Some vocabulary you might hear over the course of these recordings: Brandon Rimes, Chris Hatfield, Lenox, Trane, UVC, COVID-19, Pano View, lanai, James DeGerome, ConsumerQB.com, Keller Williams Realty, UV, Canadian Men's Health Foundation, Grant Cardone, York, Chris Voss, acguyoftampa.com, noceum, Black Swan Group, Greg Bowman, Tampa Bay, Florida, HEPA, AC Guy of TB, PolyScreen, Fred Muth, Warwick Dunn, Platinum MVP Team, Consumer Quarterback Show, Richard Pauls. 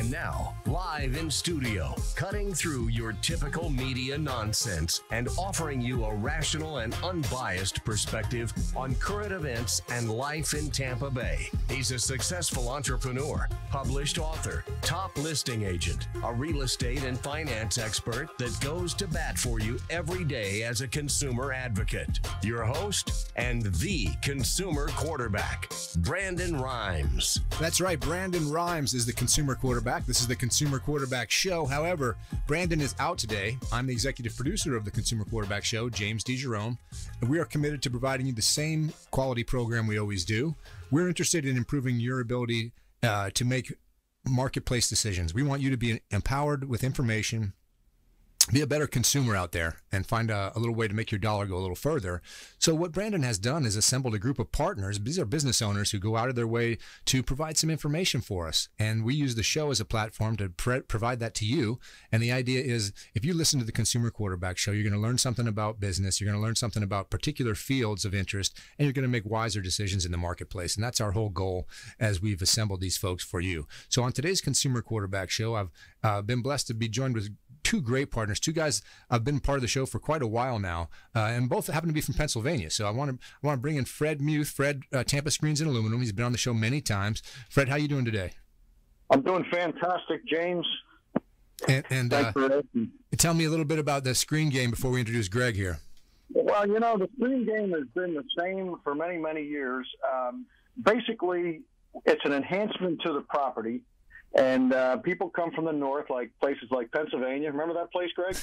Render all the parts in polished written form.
And now, live in studio, cutting through your typical media nonsense and offering you a rational and unbiased perspective on current events and life in Tampa Bay. He's a successful entrepreneur, published author, top listing agent, a real estate and finance expert that goes to bat for you every day as a consumer advocate. Your host and the Consumer Quarterback, Brandon Rimes. That's right, Brandon Rimes is the Consumer Quarterback. This is the Consumer Quarterback Show. However, Brandon is out today. I'm the executive producer of the Consumer Quarterback Show, James DeGerome, and we are committed to providing you the same quality program we always do. We're interested in improving your ability to make marketplace decisions. We want you to be empowered with information, be a better consumer out there, and find a little way to make your dollar go a little further. So what Brandon has done is assembled a group of partners. These are business owners who go out of their way to provide some information for us. And we use the show as a platform to provide that to you. And the idea is, if you listen to the Consumer Quarterback Show, you're going to learn something about business. You're going to learn something about particular fields of interest, and you're going to make wiser decisions in the marketplace. And that's our whole goal as we've assembled these folks for you. So on today's Consumer Quarterback Show, I've been blessed to be joined with two great partners, two guys have been part of the show for quite a while now, and both happen to be from Pennsylvania. So I want to bring in Fred Muth, Fred, Tampa Screens and Aluminum. He's been on the show many times. Fred, how you doing today? I'm doing fantastic, James. And tell me a little bit about the screen game before we introduce Greg here. Well, you know, the screen game has been the same for many, many years. Basically, it's an enhancement to the property. And people come from the north, like places like Pennsylvania. Remember that place, Greg?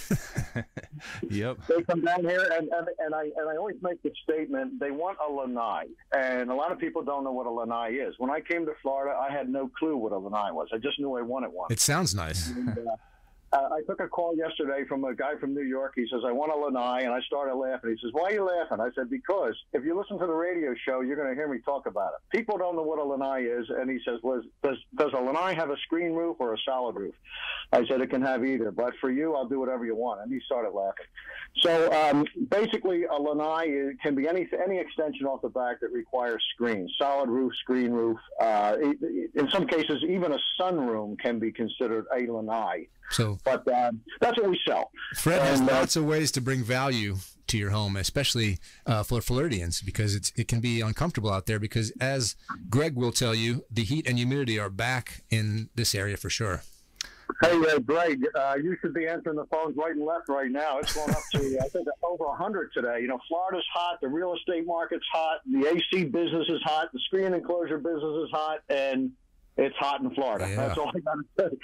Yep. They come down here, and I always make the statement, they want a lanai. And a lot of people don't know what a lanai is. When I came to Florida, I had no clue what a lanai was. I just knew I wanted one. It sounds nice. And, I took a call yesterday from a guy from New York. He says, I want a lanai, and I started laughing. He says, why are you laughing? I said, because if you listen to the radio show, you're going to hear me talk about it. People don't know what a lanai is, and he says, well, does a lanai have a screen roof or a solid roof? I said, it can have either, but for you, I'll do whatever you want, and he started laughing. So basically, a lanai can be any extension off the back that requires screens, solid roof, screen roof. In some cases, even a sunroom can be considered a lanai. So, but that's what we sell. Fred has lots of ways to bring value to your home, especially for Floridians, because it can be uncomfortable out there. Because as Greg will tell you, the heat and humidity are back in this area for sure. Hey, Greg, you should be answering the phones right and left right now. It's going up to, I think, over 100 today. You know, Florida's hot. The real estate market's hot. The AC business is hot. The screen enclosure business is hot. And it's hot in Florida. Yeah. That's all I got to say.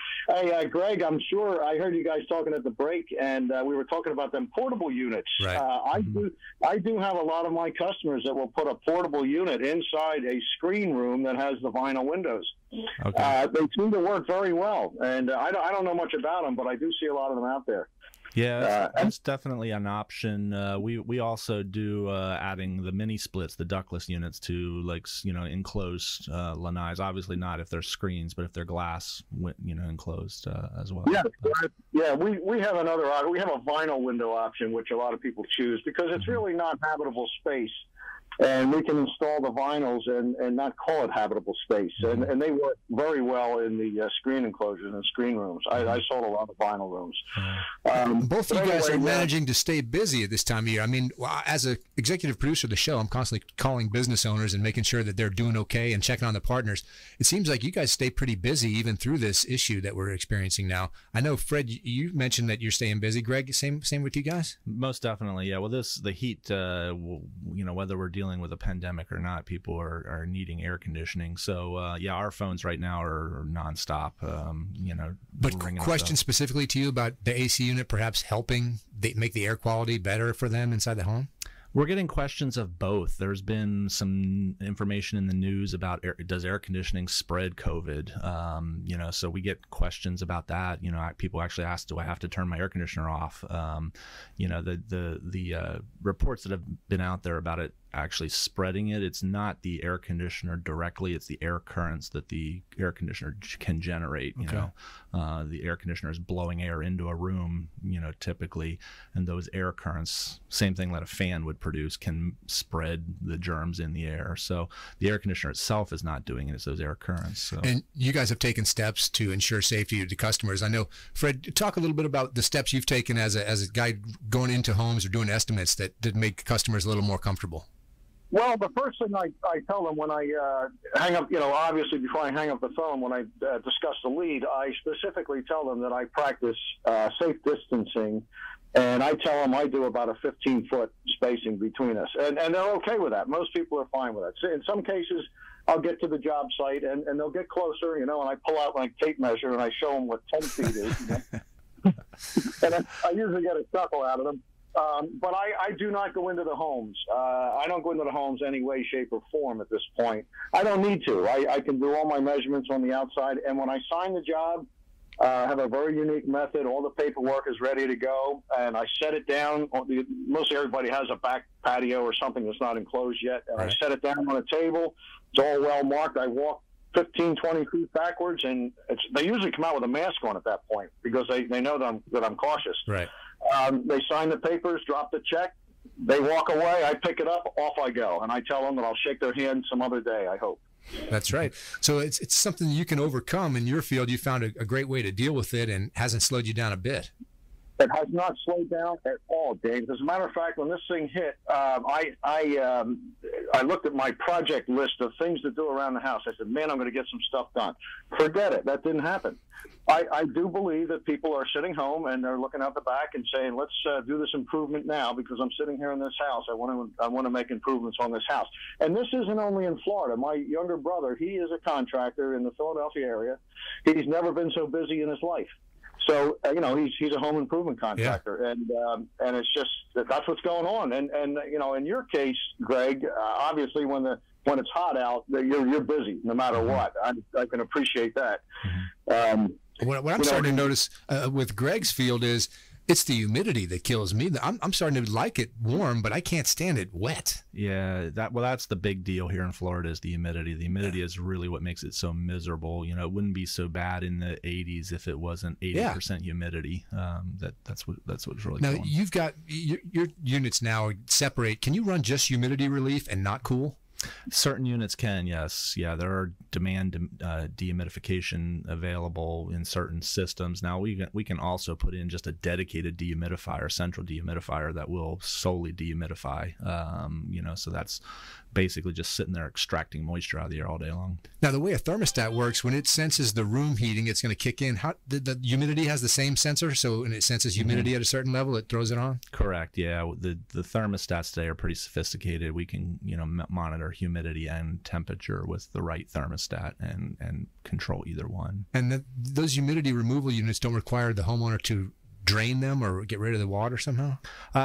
Hey, Greg, I'm sure I heard you guys talking at the break, and we were talking about them portable units. Right. I do have a lot of my customers that will put a portable unit inside a screen room that has the vinyl windows. Okay. They seem to work very well, and I don't know much about them, but I do see a lot of them out there. Yeah, that's definitely an option. We also do adding the mini splits, the ductless units to, like, you know, enclosed lanais. Obviously not if they're screens, but if they're glass, you know, enclosed as well. Yeah, yeah. We have another. We have a vinyl window option, which a lot of people choose because it's really not habitable space. And we can install the vinyls and not call it habitable space. Mm-hmm. And they work very well in the screen enclosures and screen rooms. I sold a lot of vinyl rooms. Both of you guys are managing to stay busy at this time of year. I mean, as an executive producer of the show, I'm constantly calling business owners and making sure that they're doing okay and checking on the partners. It seems like you guys stay pretty busy even through this issue that we're experiencing now. I know, Fred, you mentioned that you're staying busy. Greg, same with you guys? Most definitely, yeah. Well, the heat, you know, whether we're dealing with a pandemic or not, people are needing air conditioning. So yeah, our phones right now are nonstop. You know, but question specifically to you about the AC unit, perhaps helping make the air quality better for them inside the home. We're getting questions of both. There's been some information in the news about does air conditioning spread COVID? You know, so we get questions about that. You know, people actually ask, do I have to turn my air conditioner off? You know, the reports that have been out there about it actually spreading it. It's not the air conditioner directly, it's the air currents that the air conditioner can generate. You know, the air conditioner is blowing air into a room, you know, typically, and those air currents, same thing that a fan would produce, can spread the germs in the air. So the air conditioner itself is not doing it, it's those air currents. So. And you guys have taken steps to ensure safety to customers. I know, Fred, talk a little bit about the steps you've taken as a guy going into homes or doing estimates that make customers a little more comfortable. Well, the first thing I tell them when I hang up, you know, obviously before I hang up the phone, when I discuss the lead, I specifically tell them that I practice safe distancing, and I tell them I do about a 15-foot spacing between us, and they're okay with that. Most people are fine with that. In some cases, I'll get to the job site, and they'll get closer, you know, and I pull out my tape measure, and I show them what 10 feet is, you know? And I usually get a chuckle out of them. But I do not go into the homes. I don't go into the homes any way, shape, or form at this point. I don't need to. I can do all my measurements on the outside. And when I sign the job, I have a very unique method. All the paperwork is ready to go, and I set it down. Mostly everybody has a back patio or something that's not enclosed yet. And I set it down on a table. It's all well marked. I walk 15, 20 feet backwards, and they usually come out with a mask on at that point because they know that I'm cautious. Right. They sign the papers, drop the check, they walk away, I pick it up, off I go. And I tell them that I'll shake their hand some other day, I hope. That's right. So it's something you can overcome in your field. You found a great way to deal with it and hasn't slowed you down a bit. It has not slowed down at all, Dave. As a matter of fact, when this thing hit, I looked at my project list of things to do around the house. I said, man, I'm going to get some stuff done. Forget it. That didn't happen. I do believe that people are sitting home and they're looking out the back and saying, let's do this improvement now because I'm sitting here in this house. I want to make improvements on this house. And this isn't only in Florida. My younger brother, he is a contractor in the Philadelphia area. He's never been so busy in his life. So, you know, he's a home improvement contractor, and it's just that's what's going on. And you know, in your case, Greg, obviously when it's hot out, you're busy no matter what. I can appreciate that. What I'm starting to notice with Greg's field is it's the humidity that kills me. I'm starting to like it warm, but I can't stand it wet. Yeah, that's the big deal here in Florida is the humidity. The humidity is really what makes it so miserable. You know, it wouldn't be so bad in the 80s if it wasn't 80% humidity. That's what's really. Now you've got your units now separate. Can you run just humidity relief and not cool? Certain units can, yes. Yeah, there are demand dehumidification available in certain systems. Now, we can also put in just a dedicated dehumidifier, central dehumidifier that will solely dehumidify, you know, so that's basically just sitting there extracting moisture out of the air all day long. Now, the way a thermostat works, when it senses the room heating, it's going to kick in. How the humidity has the same sensor, so when it senses humidity at a certain level, it throws it on? Correct, yeah. The thermostats today are pretty sophisticated. We can, you know, monitor humidity and temperature with the right thermostat and control either one. And those humidity removal units don't require the homeowner to drain them or get rid of the water somehow?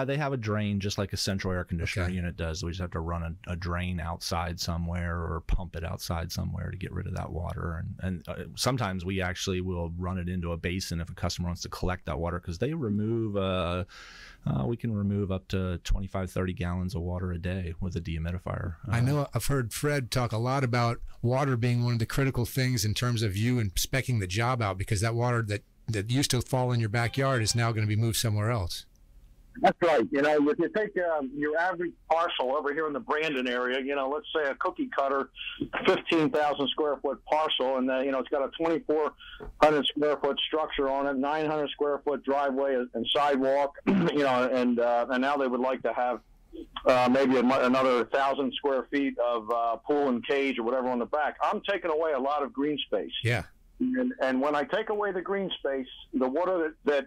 They have a drain just like a central air conditioner unit does. We just have to run a drain outside somewhere or pump it outside somewhere to get rid of that water. And sometimes we actually will run it into a basin if a customer wants to collect that water because they remove we can remove up to 25, 30 gallons of water a day with a dehumidifier. I know I've heard Fred talk a lot about water being one of the critical things in terms of you and speccing the job out because that water that used to fall in your backyard is now going to be moved somewhere else. That's right. You know, if you take your average parcel over here in the Brandon area, you know, let's say a cookie cutter, 15,000 square foot parcel, and you know, it's got a 2,400 square foot structure on it, 900 square foot driveway and sidewalk, you know, and now they would like to have maybe another 1,000 square feet of pool and cage or whatever on the back. I'm taking away a lot of green space. Yeah. And when I take away the green space, the water that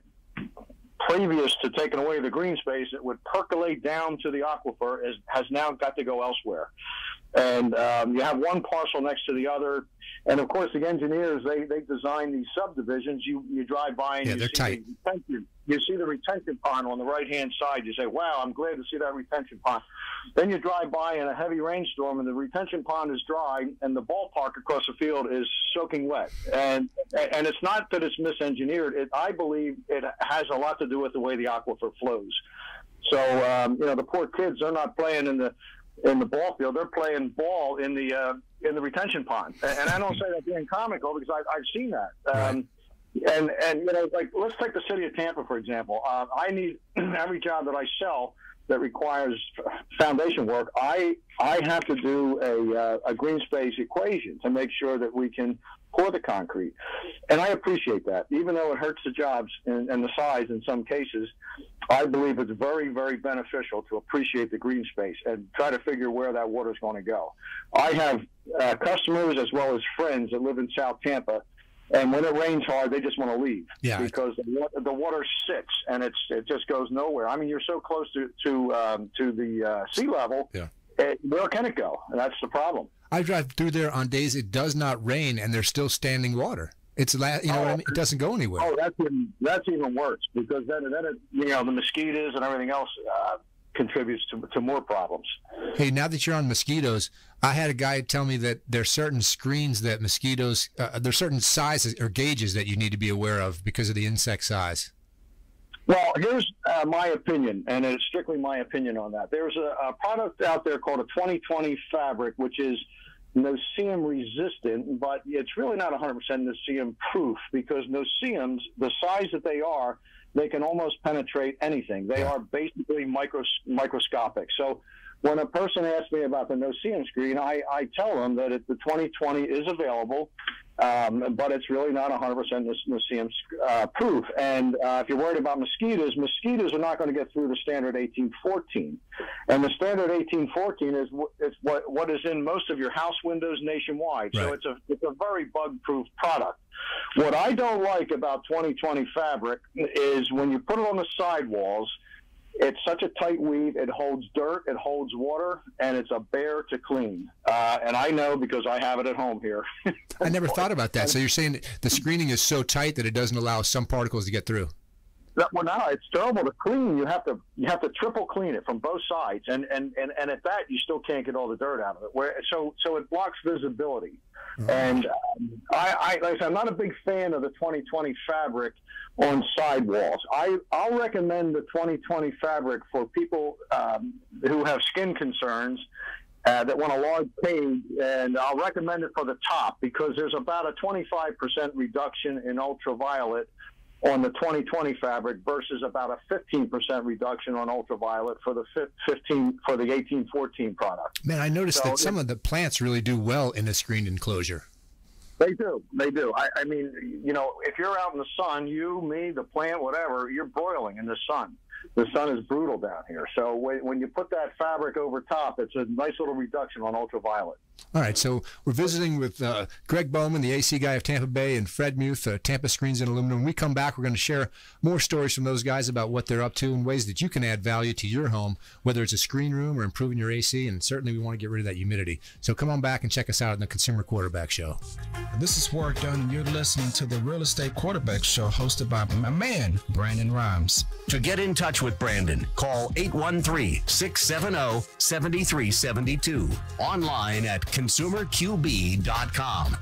previous to taking away the green space, it would percolate down to the aquifer has now got to go elsewhere. And you have one parcel next to the other. And, of course, the engineers, they design these subdivisions. You drive by and you see tight. You see the retention pond on the right-hand side. You say, wow, I'm glad to see that retention pond. Then you drive by in a heavy rainstorm, and the retention pond is dry, and the ballpark across the field is soaking wet. And it's not that it's misengineered. I believe it has a lot to do with the way the aquifer flows. So, you know, the poor kids, they're not playing in the in the ball field. They're playing ball in the retention pond, and I don't say that being comical because I've seen that. And you know, like let's take the city of Tampa for example. I need every job that I sell that requires foundation work. I have to do a green space equation to make sure that we can pour the concrete, and I appreciate that. Even though it hurts the jobs and the size in some cases, I believe it's very, very beneficial to appreciate the green space and try to figure where that water is going to go. I have customers as well as friends that live in South Tampa, and when it rains hard, they just want to leave because the water sits and it just goes nowhere. I mean, you're so close to the sea level. Yeah. Where can it go? And that's the problem. I drive through there on days it does not rain and there's still standing water. It's what I mean? It doesn't go anywhere. Oh, that's even worse because then it, you know, the mosquitoes and everything else contributes to more problems. Hey, now that you're on mosquitoes, I had a guy tell me that there's certain screens that mosquitoes, there's certain sizes or gauges that you need to be aware of because of the insect size. Well, here's my opinion, and it's strictly my opinion on that. There's a product out there called a 20/20 fabric, which is noceum resistant, but it's really not 100% noceum proof because noceums, the size that they are, they can almost penetrate anything. They are basically microscopic. So when a person asks me about the noceum screen, I tell them that the 20/20 is available, but it's really not 100% noceum proof. And if you're worried about mosquitoes are not going to get through the standard 1814. And the standard 1814 is what is in most of your house windows nationwide. Right. So it's a very bug-proof product. What I don't like about 20/20 fabric is when you put it on the sidewalls, it's such a tight weave. It holds dirt, it holds water, and it's a bear to clean. And I know because I have it at home here. I never thought about that. So you're saying the screening is so tight that it doesn't allow some particles to get through? Well, no, it's terrible to clean. You have to triple clean it from both sides, and at that you still can't get all the dirt out of it. So it blocks visibility. And like I said, I'm not a big fan of the 20/20 fabric on sidewalls. I'll recommend the 20/20 fabric for people who have skin concerns that want a large page, and I'll recommend it for the top because there's about a 25% reduction in ultraviolet on the 20/20 fabric versus about a 15% reduction on ultraviolet for the 1814 product. Man, I noticed that some of the plants really do well in a screened enclosure. They do. They do. I mean, you know, if you're out in the sun, you, me, the plant, whatever, you're broiling in the sun. The sun is brutal down here. So when you put that fabric over top, it's a nice little reduction on ultraviolet. All right, so we're visiting with Greg Bowman, the AC Guy of Tampa Bay, and Fred Muth, Tampa Screens and Aluminum. When we come back, we're going to share more stories from those guys about what they're up to and ways that you can add value to your home, whether it's a screen room or improving your AC, and certainly we want to get rid of that humidity. So come on back and check us out on the Consumer Quarterback Show. This is Warwick Dunn, and you're listening to the Real Estate Quarterback Show hosted by my man, Brandon Rimes. To get in touch with Brandon, call 813-670-7372. Online at ConsumerQB.com.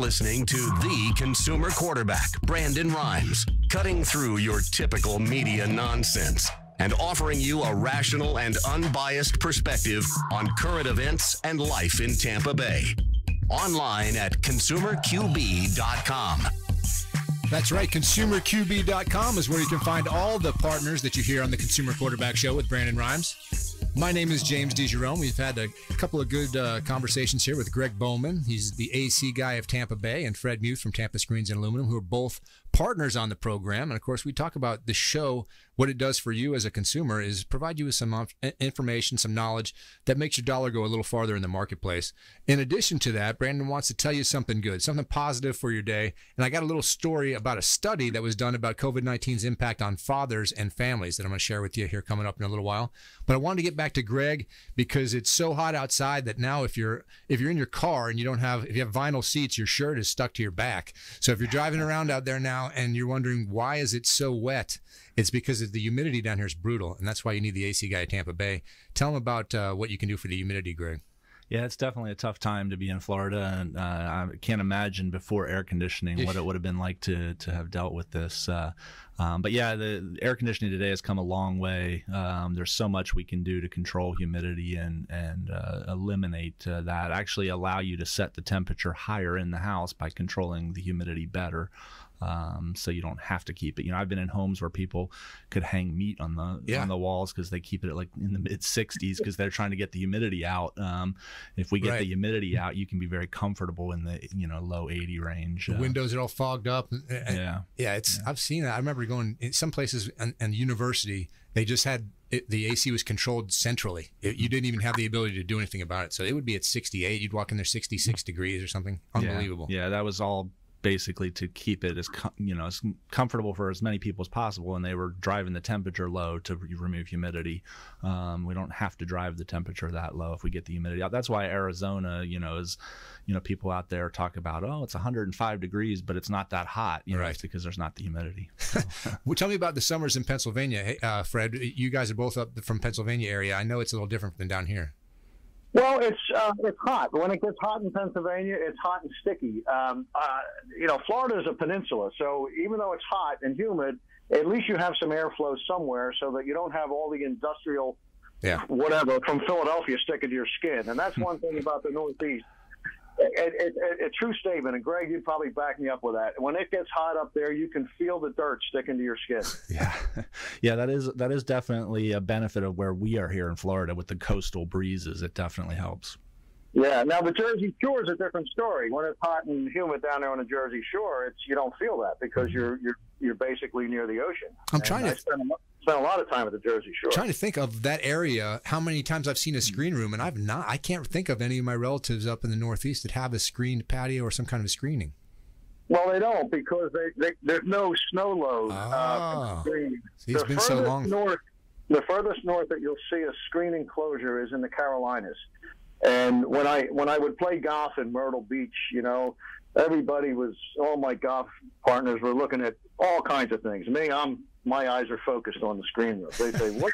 listening to the Consumer Quarterback, Brandon Rimes, cutting through your typical media nonsense and offering you a rational and unbiased perspective on current events and life in Tampa Bay. Online at ConsumerQB.com. That's right, ConsumerQB.com is where you can find all the partners that you hear on the Consumer Quarterback Show with Brandon Rimes. My name is James DeGerome. We've had a couple of good conversations here with Greg Bowman. He's the AC Guy of Tampa Bay, and Fred Muth from Tampa Screens and Aluminum, who are both partners on the program. And, of course, we talk about the show. What it does for you as a consumer is provide you with some information, some knowledge that makes your dollar go a little farther in the marketplace. In addition to that, Brandon wants to tell you something good, something positive for your day. And I got a little story about a study that was done about COVID-19's impact on fathers and families that I'm going to share with you here coming up in a little while. But I wanted to get back to Greg, because it's so hot outside that now if you're in your car and you don't have, if you have vinyl seats, your shirt is stuck to your back. So if you're driving around out there now and you're wondering why is it so wet, it's because the humidity down here is brutal, and that's why you need the AC Guy at Tampa Bay. Tell them about what you can do for the humidity, Greg. Yeah, it's definitely a tough time to be in Florida, and I can't imagine before air conditioning what it would have been like to have dealt with this. But yeah, the air conditioning today has come a long way. There's so much we can do to control humidity and eliminate that. Actually allow you to set the temperature higher in the house by controlling the humidity better. So you don't have to keep it. You know, I've been in homes where people could hang meat on the on the walls because they keep it at like in the mid 60s because they're trying to get the humidity out. If we get the humidity out, you can be very comfortable in the low 80 range. The windows are all fogged up. I've seen that. I remember going in some places and university, they just had the AC was controlled centrally. You didn't even have the ability to do anything about it. So it would be at 68. You'd walk in there 66 degrees or something. Unbelievable. Yeah, that was all basically to keep it as as comfortable for as many people as possible, and they were driving the temperature low to remove humidity. We don't have to drive the temperature that low if we get the humidity out. That's why Arizona, is people out there talk about, oh, it's 105 degrees, but it's not that hot. It's because there's not the humidity. So. Well, tell me about the summers in Pennsylvania. Hey, Fred, you guys are both up from Pennsylvania area. I know it's a little different than down here. Well, it's hot. When it gets hot in Pennsylvania, it's hot and sticky. Florida is a peninsula, so even though it's hot and humid, at least you have some airflow somewhere so that you don't have all the industrial whatever from Philadelphia sticking to your skin. And that's one thing about the Northeast. A true statement, and Greg, you'd probably back me up with that. When it gets hot up there, you can feel the dirt sticking to your skin. Yeah, that is definitely a benefit of where we are here in Florida with the coastal breezes. It definitely helps. Yeah, now the Jersey Shore is a different story. When it's hot and humid down there on the Jersey Shore, you don't feel that because you're basically near the ocean. I spent a lot of time at the Jersey Shore. I'm trying to think of that area, how many times I've seen a screen room, and I can't think of any of my relatives up in the Northeast that have a screened patio or some kind of screening. Well, they don't because there's no snow load. It's been so long. The furthest north that you'll see a screen enclosure is in the Carolinas. And when I would play golf in Myrtle Beach, everybody was, all my golf partners were looking at all kinds of things. Me, my eyes are focused on the screen room. They say, what's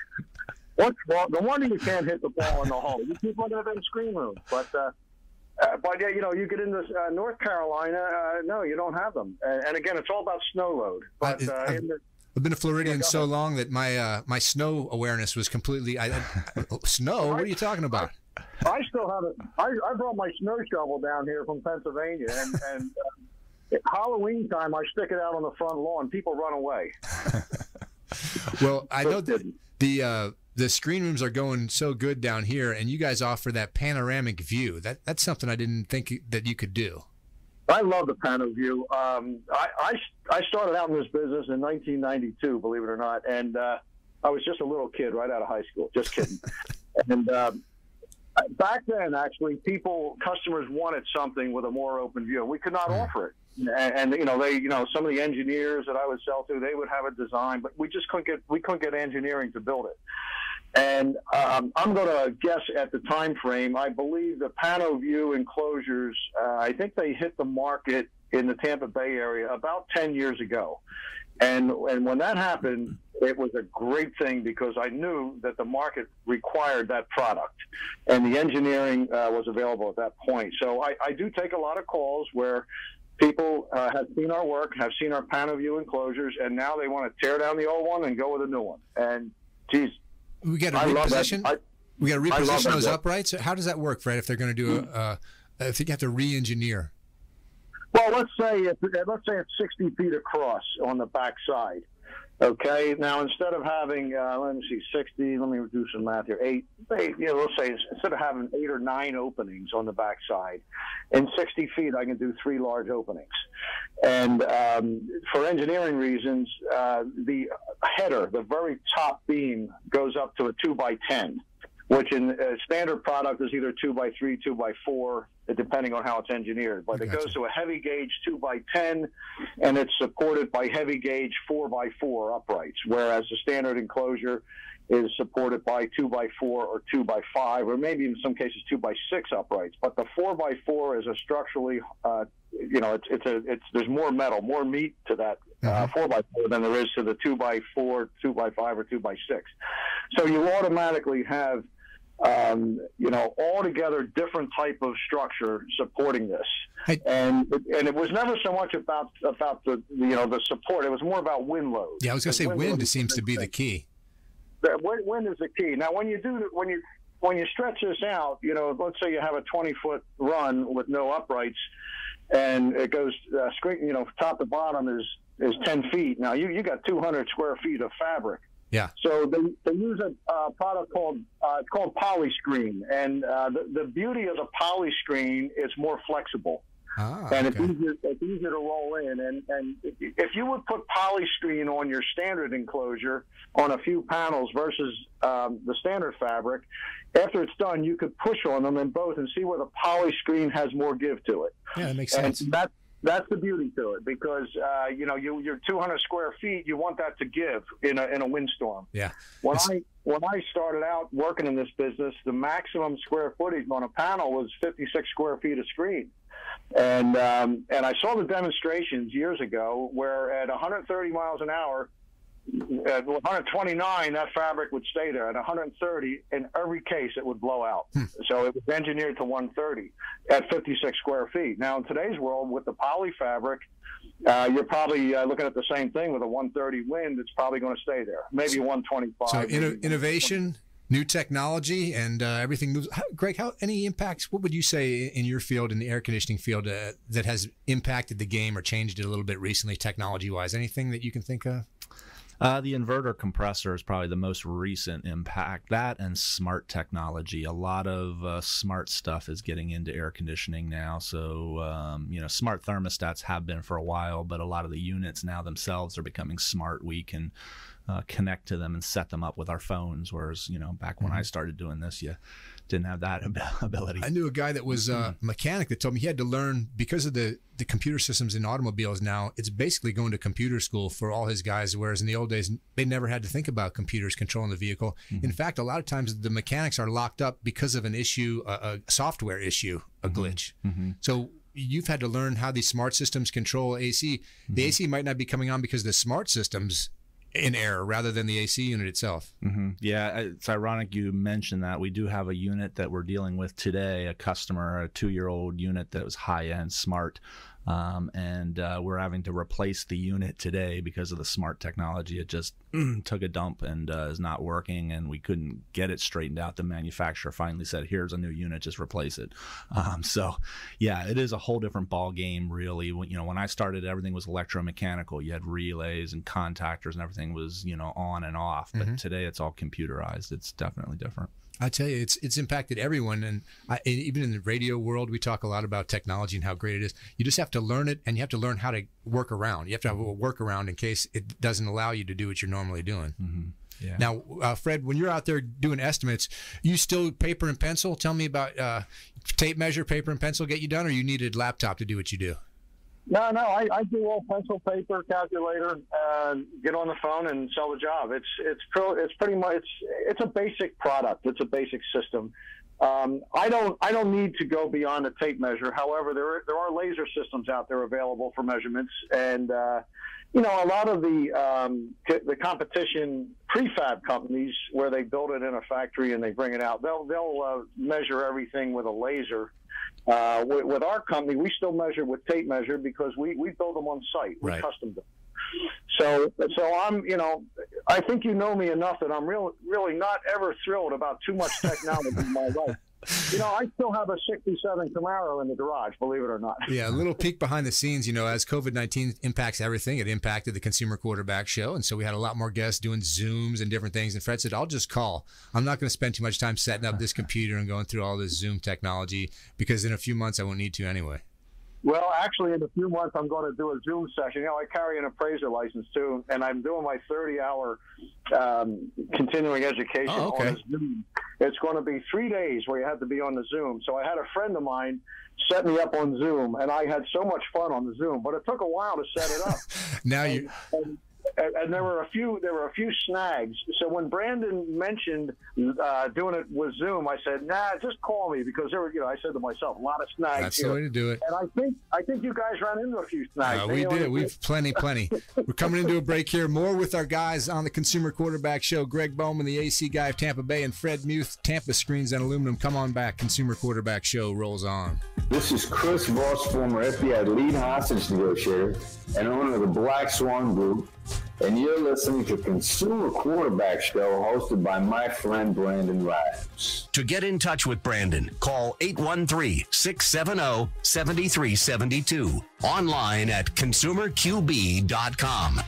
wrong? No wonder you can't hit the ball in the hole. You keep looking at that screen room. But you get into North Carolina, no, you don't have them. And again, it's all about snow load. But I've been a Floridian so long that my my snow awareness was completely. Snow? What are you talking about? I still have it. I brought my snow shovel down here from Pennsylvania, and at Halloween time, I stick it out on the front lawn. People run away. Well, I know that the screen rooms are going so good down here, and you guys offer that panoramic view. That's something I didn't think that you could do. I love the Pano View. I started out in this business in 1992, believe it or not, and I was just a little kid right out of high school. Just kidding. And back then, actually, customers wanted something with a more open view. We could not offer it. And some of the engineers that I would sell to, they would have a design, but we just couldn't get engineering to build it. And I'm going to guess at the time frame. I believe the Pano View enclosures, I think they hit the market in the Tampa Bay area about 10 years ago. And when that happened, it was a great thing because I knew that the market required that product, and the engineering was available at that point. So I do take a lot of calls where people have seen our work, have seen our Pano View enclosures, and now they want to tear down the old one and go with a new one. And, geez, we got to reposition. We got to reposition those uprights. How does that work, Fred? If they're going to do if you have to re-engineer. Well, let's say it's 60 feet across on the back side. Okay, now instead of having, let me see, 60, let me do some math here, eight, you know, let's say instead of having 8 or 9 openings on the backside, in 60 feet I can do 3 large openings. And for engineering reasons, the header, the very top beam, goes up to a 2x10, which in a standard product is either 2x3, 2x4, depending on how it's engineered. But it goes to a heavy gauge 2x10, and it's supported by heavy gauge 4x4 uprights, whereas the standard enclosure is supported by 2x4 or 2x5, or maybe in some cases 2x6 uprights. But the 4x4 is a structurally, you know, there's more metal, more meat to that 4x4 than there is to the 2x4, 2x5, or 2x6. So you automatically have you know, altogether different type of structure supporting this, and it was never so much about the support. It was more about wind load. Yeah, I was going to say wind seems to be the key. Wind is the key. Now, when you stretch this out, you know, let's say you have a 20-foot run with no uprights, and it goes you know, top to bottom is 10 feet. Now you got 200 square feet of fabric. Yeah. So they use a product called it's called PolyScreen, and the beauty of the PolyScreen, it's more flexible, and it's easier to roll in. And if you would put PolyScreen on your standard enclosure on a few panels versus the standard fabric, after it's done, you could push on them in both and see where the PolyScreen has more give to it. Yeah, that makes sense. And that's the beauty to it, because you know, you're 200 square feet. You want that to give in a windstorm. Yeah. When I started out working in this business, the maximum square footage on a panel was 56 square feet of screen, and I saw the demonstrations years ago where at 130 miles an hour, at 129 that fabric would stay there. At 130, in every case it would blow out. So it was engineered to 130 at 56 square feet. Now in today's world with the poly fabric, you're probably looking at the same thing with a 130 wind. It's probably going to stay there, maybe 125. So innovation, new technology, and everything moves. Greg, any impacts, what would you say in your field, in the air conditioning field, that has impacted the game or changed it a little bit recently technology wise? Anything that you can think of? The inverter compressor is probably the most recent impact. That and smart technology. A lot of smart stuff is getting into air conditioning now. So, you know, smart thermostats have been for a while, but a lot of the units now themselves are becoming smart. We can connect to them and set them up with our phones, whereas, you know, back when I started doing this, you didn't have that ability. I knew a guy that was a mechanic that told me he had to learn, because of the computer systems in automobiles now, it's basically going to computer school for all his guys, whereas in the old days, they never had to think about computers controlling the vehicle. In fact, a lot of times the mechanics are locked up because of an issue, a software issue, a glitch. So you've had to learn how these smart systems control AC. The AC might not be coming on because the smart systems in air rather than the AC unit itself. Yeah, it's ironic you mentioned that. We do have a unit that we're dealing with today, a customer, a 2-year-old unit that was high-end smart, and we're having to replace the unit today because of the smart technology. It just took a dump and is not working, and we couldn't get it straightened out. The manufacturer finally said, here's a new unit, just replace it. So yeah, it is a whole different ball game, really. When I started, everything was electromechanical. You had relays and contactors, and everything was, you know, on and off. But today it's all computerized. It's definitely different. I tell you, it's impacted everyone, and even in the radio world, we talk a lot about technology and how great it is. You just have to learn it, and you have to learn how to work around. You have to have a workaround in case it doesn't allow you to do what you're normally doing. Yeah. Now, Fred, when you're out there doing estimates, you still paper and pencil? Tell me about tape measure, paper and pencil get you done, or you needed laptop to do what you do? No, I do all pencil, paper, calculator, get on the phone and sell the job. It's pretty much, it's a basic product. It's a basic system. I don't need to go beyond a tape measure. However, there are laser systems out there available for measurements, and you know, a lot of the competition prefab companies where they build it in a factory and they bring it out, they'll measure everything with a laser. With our company, we still measure with tape measure because we build them on site. We custom them. So I'm, you know, I think you know me enough that I'm really not ever thrilled about too much technology in my life. You know, I still have a 67 Camaro in the garage, believe it or not. Yeah, a little peek behind the scenes, you know, as COVID-19 impacts everything, it impacted the Consumer Quarterback Show. And so we had a lot more guests doing Zooms and different things. And Fred said, I'll just call. I'm not going to spend too much time setting up this computer and going through all this Zoom technology because in a few months I won't need to anyway. Well, actually, in a few months, I'm going to do a Zoom session. You know, I carry an appraiser license, too, and I'm doing my 30-hour continuing education on Zoom. It's going to be 3 days where you have to be on the Zoom. So I had a friend of mine set me up on Zoom, and I had so much fun on the Zoom. But it took a while to set it up. And there were a few snags. So when Brandon mentioned doing it with Zoom, I said, "Nah, just call me," because there were, you know, I said to myself, a lot of snags. That's the way to do it. And I think you guys ran into a few snags. We did. We've plenty. We're coming into a break here. More with our guys on the Consumer Quarterback Show. Greg Bowman, the AC Guy of Tampa Bay, and Fred Muth, Tampa Screens and Aluminum. Come on back. Consumer Quarterback Show rolls on. This is Chris Voss, former FBI lead hostage negotiator and owner of the Black Swan Group, and you're listening to Consumer Quarterback Show, hosted by my friend Brandon Rimes. To get in touch with Brandon, call 813-670-7372. Online at ConsumerQB.com.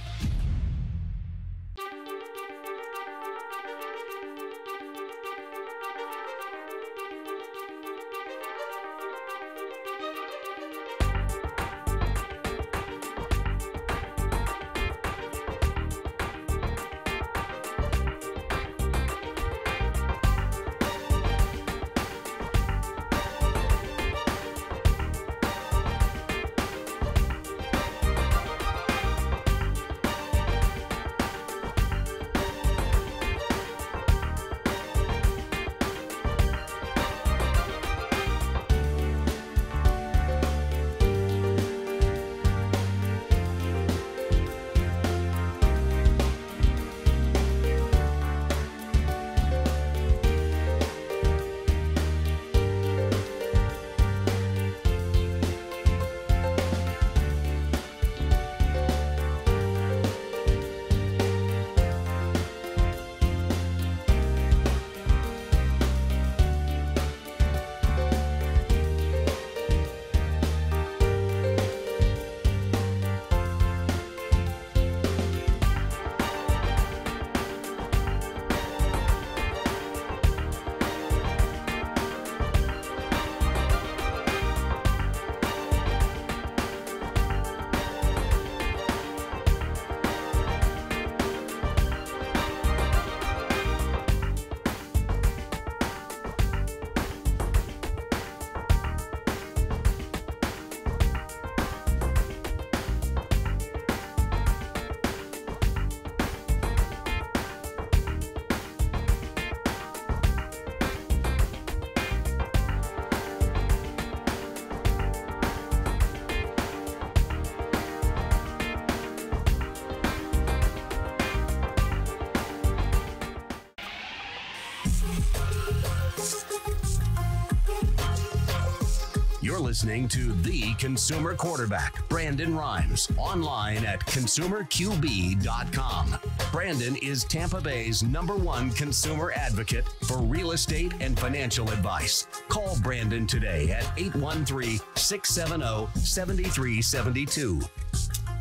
Listening to The Consumer Quarterback, Brandon Rimes, online at ConsumerQB.com. Brandon is Tampa Bay's #1 consumer advocate for real estate and financial advice. Call Brandon today at 813-670-7372.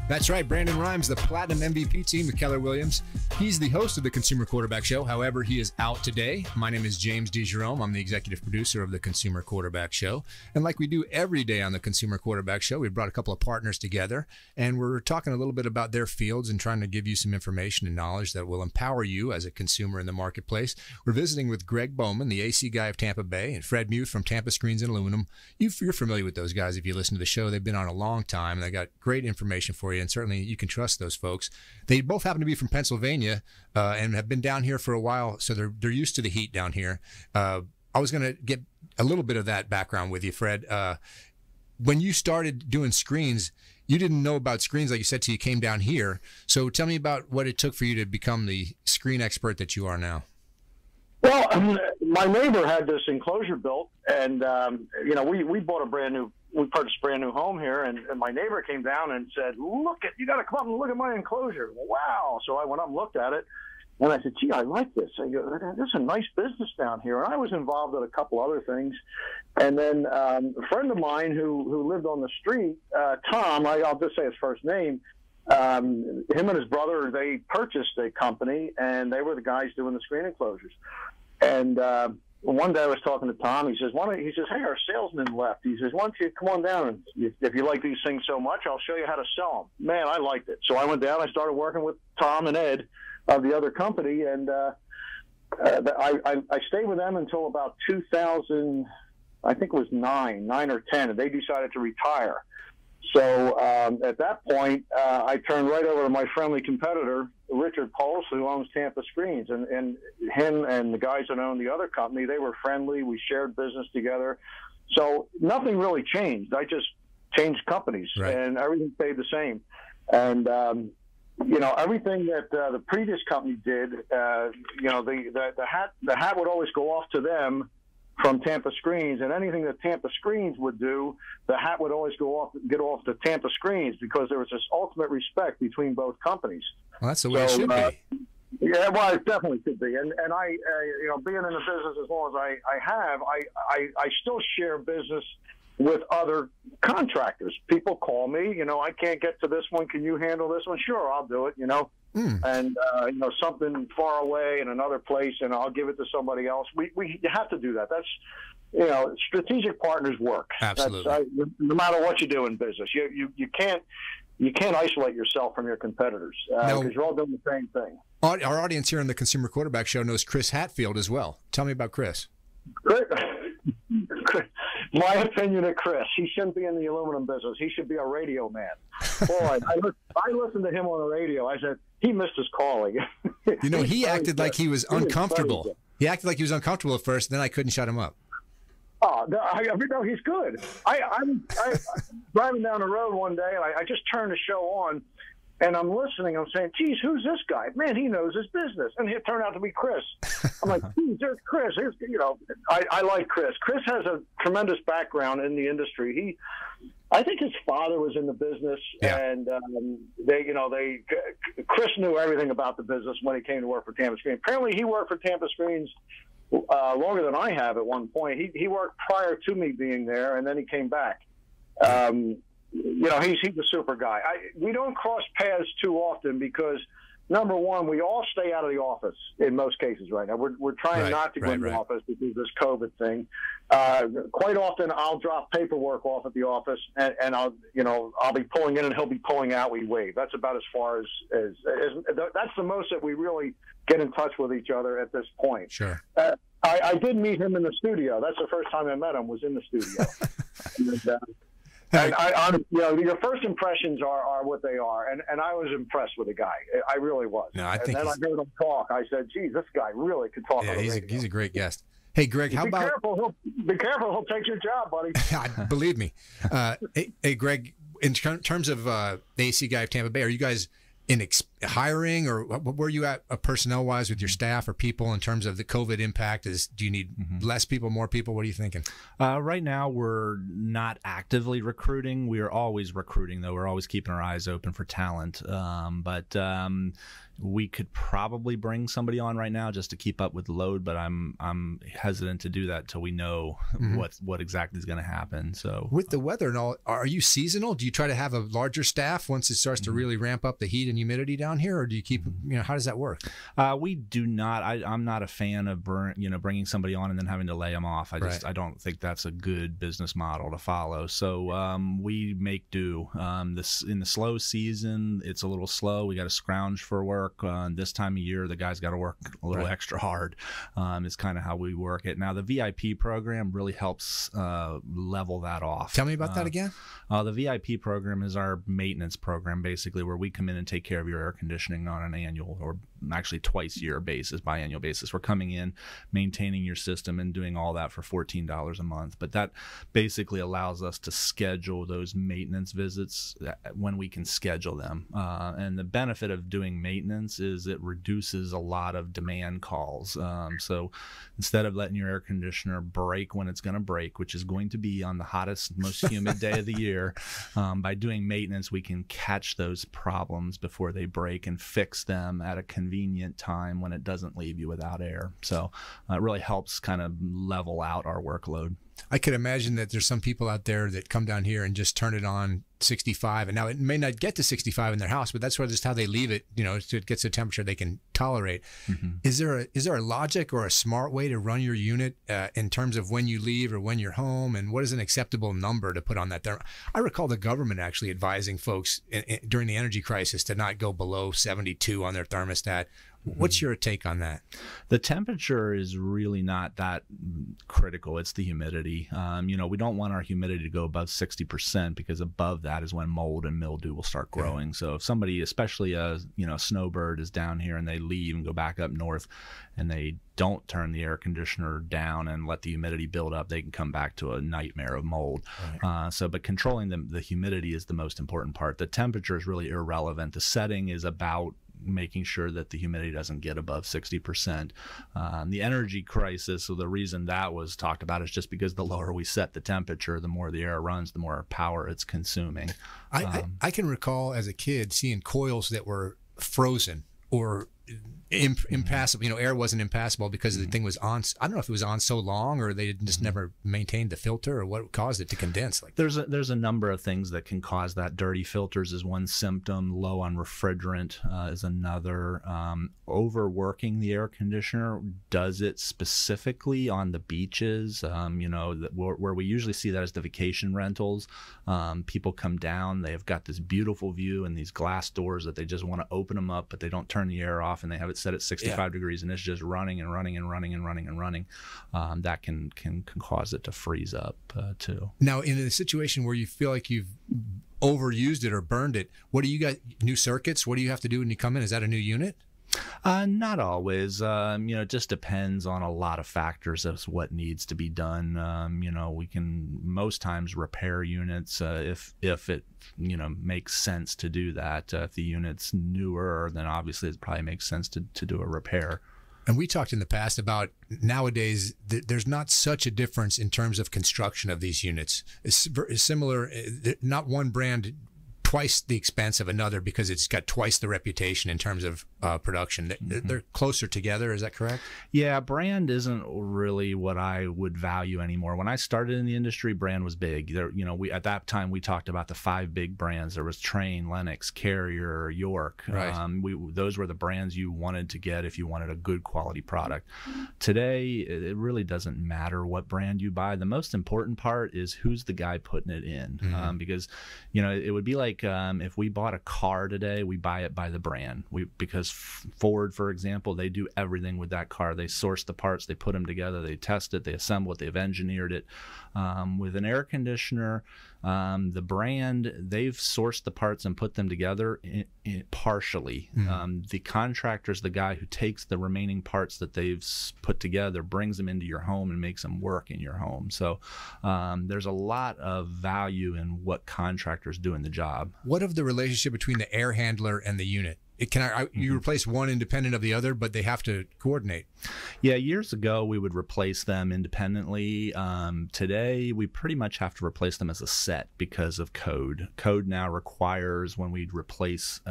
That's right, Brandon Rimes, the Platinum MVP team with Keller Williams. He's the host of the Consumer Quarterback Show. However, he is out today. My name is James DeGerome. I'm the executive producer of the Consumer Quarterback Show. And like we do every day on the Consumer Quarterback Show, we brought a couple of partners together, and we're talking a little bit about their fields and trying to give you some information and knowledge that will empower you as a consumer in the marketplace. We're visiting with Greg Bowman, the AC Guy of Tampa Bay, and Fred Muth from Tampa Screens and Aluminum. You're familiar with those guys if you listen to the show. They've been on a long time, and they got great information for you. And certainly you can trust those folks. They both happen to be from Pennsylvania and have been down here for a while, so they're used to the heat down here. I was going to get a little bit of that background with you, Fred. When you started doing screens, you didn't know about screens, like you said, till you came down here. So tell me about what it took for you to become the screen expert that you are now. Well, my neighbor had this enclosure built, and you know, we purchased a brand new home here, and my neighbor came down and said, "Look at, you got to come up and look at my enclosure." Wow! So I went up and looked at it, and I said, "Gee, I like this. I go, this is a nice business down here." And I was involved in a couple other things, and then a friend of mine who lived on the street, Tom, I'll just say his first name. Him and his brother, they purchased a company, and they were the guys doing the screen enclosures. And one day I was talking to Tom. He says, "Hey, our salesman left." He says, "Why don't you come on down, and if you like these things so much, I'll show you how to sell them." Man, I liked it. So I went down. I started working with Tom and Ed of the other company, and I stayed with them until about 2000. I think it was 9 or 10, and they decided to retire. So at that point, I turned right over to my friendly competitor, Richard Pauls, who owns Tampa Screens. And him and the guys that owned the other company, they were friendly. We shared business together. So nothing really changed. I just changed companies, right, and everything stayed the same. And, you know, everything that the previous company did, you know, the hat would always go off to them from Tampa Screens, and anything that Tampa Screens would do, the hat would always get off to Tampa Screens, because there was this ultimate respect between both companies. Well, that's the way it should be. Yeah, well, it definitely should be. And I, you know, being in the business as long as I have, I still share business with other contractors. People call me, you know, "I can't get to this one. Can you handle this one?" "Sure, I'll do it," you know. And, you know, something far away in another place, and I'll give it to somebody else. We have to do that. That's, you know, strategic partners work. Absolutely. No matter what you do in business, you can't isolate yourself from your competitors, because you're all doing the same thing. Our audience here on the Consumer Quarterback Show knows Chris Hatfield as well. Tell me about Chris. My opinion of Chris, he shouldn't be in the aluminum business. He should be a radio man. Boy, I listened to him on the radio. I said, he missed his calling. You know, he acted like he was uncomfortable. He acted like he was uncomfortable at first, then I couldn't shut him up. Oh, no, no, he's good. I'm driving down the road one day, and I just turned the show on, and I'm listening. I'm saying, "Geez, who's this guy? Man, he knows his business." And it turned out to be Chris. I'm like, "Geez, there's Chris." Here's, you know, I like Chris. Chris has a tremendous background in the industry. He, I think his father was in the business, yeah, and Chris knew everything about the business when he came to work for Tampa Screens. Apparently, he worked for Tampa Screens longer than I have at one point. He worked prior to me being there, and then he came back. You know, he's a super guy. We don't cross paths too often because, number one, we all stay out of the office in most cases right now. We're trying not to go in the office because of this COVID thing. Quite often, I'll drop paperwork off at the office, and I'll be pulling in, and he'll be pulling out. We wave. That's about as far as that's the most that we really get in touch with each other at this point. Sure. I did meet him in the studio. That's the first time I met him, was in the studio. And you know, your first impressions are what they are, and I was impressed with the guy. I really was. No, I think. And then I heard him talk. I said, "Geez, this guy really could talk." Yeah, he's a great guest. Hey, Greg, how about? Be careful. He'll take your job, buddy. Believe me. Hey, Greg. In terms of the AC Guy of Tampa Bay, are you guys in hiring, or where are you at personnel-wise with your staff or people in terms of the COVID impact? Do you need less people, more people? What are you thinking? Right now, we're not actively recruiting. We are always recruiting, though. We're always keeping our eyes open for talent. We could probably bring somebody on right now just to keep up with load, but I'm hesitant to do that till we know what exactly is going to happen. So with the weather and all, are you seasonal? Do you try to have a larger staff once it starts to really ramp up the heat and humidity down here, or do you keep, you know, how does that work? We do not. I'm not a fan of bringing somebody on and then having to lay them off. I don't think that's a good business model to follow. So we make do. This in the slow season, it's a little slow. We got to scrounge for work. This time of year, the guys got to work a little extra hard. It's kind of how we work it. Now the VIP program really helps level that off. Tell me about that again. The VIP program is our maintenance program, basically, where we come in and take care of your air conditioning on an annual or actually twice a year basis, biannual basis. We're coming in, maintaining your system, and doing all that for $14 a month. But that basically allows us to schedule those maintenance visits when we can schedule them. And the benefit of doing maintenance is it reduces a lot of demand calls. So instead of letting your air conditioner break when it's going to break, which is going to be on the hottest, most humid day of the year, by doing maintenance, we can catch those problems before they break and fix them at a convenient time when it doesn't leave you without air. So it really helps kind of level out our workload. I could imagine that there's some people out there that come down here and just turn it on 65, and now it may not get to 65 in their house, but that's sort of just how they leave it, you know, so it gets a temperature they can tolerate. Mm-hmm. Is there a logic or a smart way to run your unit in terms of when you leave or when you're home, and what is an acceptable number to put on that? There, I recall the government actually advising folks during the energy crisis to not go below 72 on their thermostat. What's your take on that? The temperature is really not that critical. It's the humidity. You know, we don't want our humidity to go above 60% because above that is when mold and mildew will start growing. Yeah. So if somebody, especially a snowbird, is down here and they leave and go back up north, and they don't turn the air conditioner down and let the humidity build up, they can come back to a nightmare of mold. Right. But controlling the humidity is the most important part. The temperature is really irrelevant. The setting is about making sure that the humidity doesn't get above 60%. The energy crisis, so the reason that was talked about is just because the lower we set the temperature, the more the air runs, the more power it's consuming. I can recall as a kid seeing coils that were frozen or impassable. You know, air wasn't impassable because the thing was on. I don't know if it was on so long, or they just never maintained the filter, or what caused it to condense. Like there's a number of things that can cause that. Dirty filters is one symptom. Low on refrigerant is another. Overworking the air conditioner does it specifically on the beaches. You know, where we usually see that is the vacation rentals. People come down, they've got this beautiful view and these glass doors that they just want to open them up, but they don't turn the air off, and they have it set at 65 degrees, and it's just running and running and running and running and running. That can cause it to freeze up too. Now, in a situation where you feel like you've overused it or burned it, what do you got? New circuits? What do you have to do when you come in? Is that a new unit? Not always. You know, it just depends on a lot of factors as what needs to be done. You know, we can most times repair units if it makes sense to do that. If the unit's newer, then obviously it probably makes sense to do a repair. And we talked in the past about nowadays there's not such a difference in terms of construction of these units. It's similar, not one brand twice the expense of another because it's got twice the reputation in terms of production. They're closer together. Is that correct? Yeah, brand isn't really what I would value anymore. When I started in the industry, brand was big. There, you know, we at that time we talked about the 5 big brands. There was Trane, Lenox, Carrier, York. Right. Those were the brands you wanted to get if you wanted a good quality product. Today, it really doesn't matter what brand you buy. The most important part is who's the guy putting it in, because it would be like, if we bought a car today, we buy it by the brand. Because Ford, for example, they do everything with that car. They source the parts, they put them together, they test it, they assemble it, they've engineered it. With an air conditioner, the brand, they've sourced the parts and put them together partially. The contractor's the guy who takes the remaining parts that they've put together, brings them into your home, and makes them work in your home. So there's a lot of value in what contractors do in the job. What of the relationship between the air handler and the unit? You replace one independent of the other, but they have to coordinate. Yeah, years ago we would replace them independently. Today we pretty much have to replace them as a set because of code. Code now requires when we replace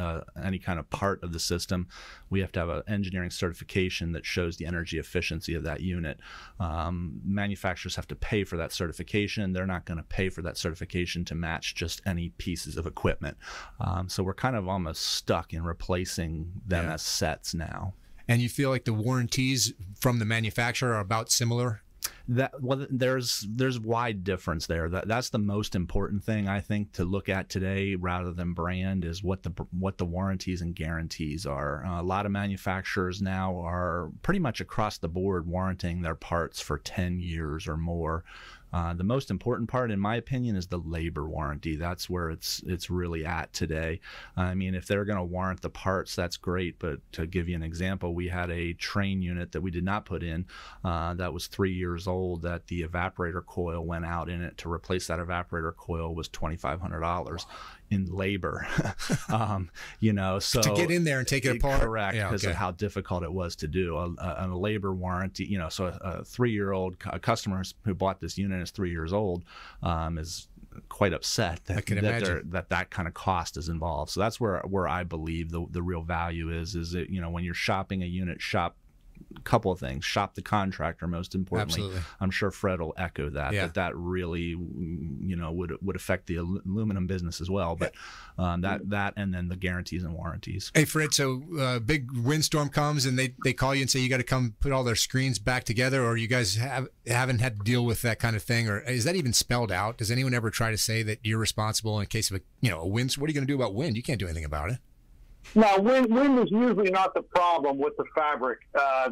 any kind of part of the system, we have to have an engineering certification that shows the energy efficiency of that unit. Manufacturers have to pay for that certification. They're not going to pay for that certification to match just any pieces of equipment. So we're kind of almost stuck in replacing them as sets now. And you feel like the warranties from the manufacturer are about similar? There's wide difference there. That's the most important thing I think to look at today, rather than brand, is what the warranties and guarantees are. A lot of manufacturers now are pretty much across the board warranting their parts for 10 years or more. The most important part, in my opinion, is the labor warranty. That's where it's really at today. I mean, if they're going to warrant the parts, that's great. But to give you an example, we had a Trane unit that we did not put in that was 3 years old, that the evaporator coil went out in it. To replace that evaporator coil was $2,500 in labor. You know, so to get in there and take it apart, correct, because of how difficult it was to do a labor warranty. You know, so a three-year-old customer who bought this unit is 3 years old is quite upset that kind of cost is involved. So that's where I believe the real value is it, you know, when you're shopping a unit, shop a couple of things. Shop the contractor, most importantly. Absolutely. I'm sure Fred will echo that, that really, you know, would affect the aluminum business as well. But that and then the guarantees and warranties. Hey Fred, so big windstorm comes and they call you and say you got to come put all their screens back together, or you guys haven't had to deal with that kind of thing, or is that even spelled out? Does anyone ever try to say that you're responsible in case of a, you know, a wind? What are you going to do about wind? You can't do anything about it. No, wind is usually not the problem with the fabric.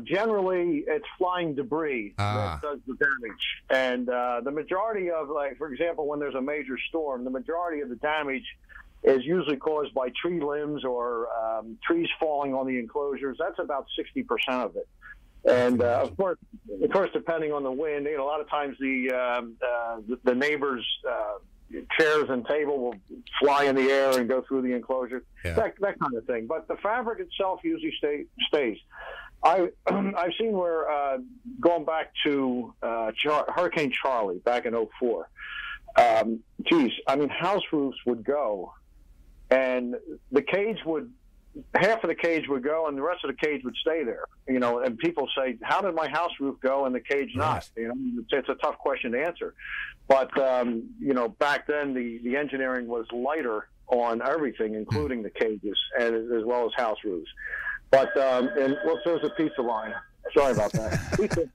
Generally, it's flying debris that does the damage. And the majority of, like, for example, when there's a major storm, the majority of the damage is usually caused by tree limbs or trees falling on the enclosures. That's about 60% of it. And of course, depending on the wind, you know, a lot of times the neighbors' chairs and table will fly in the air and go through the enclosure, that kind of thing. But the fabric itself usually stays. I've seen where, going back to Hurricane Charlie back in 2004, geez, I mean, house roofs would go, and the cage would, half of the cage would go, and the rest of the cage would stay there. You know, and people say, "How did my house roof go and the cage not?" You know, it's a tough question to answer. But you know, back then the engineering was lighter on everything, including the cages, and as well as house roofs. But and well, there's a pizza line. Sorry about that. Pizza.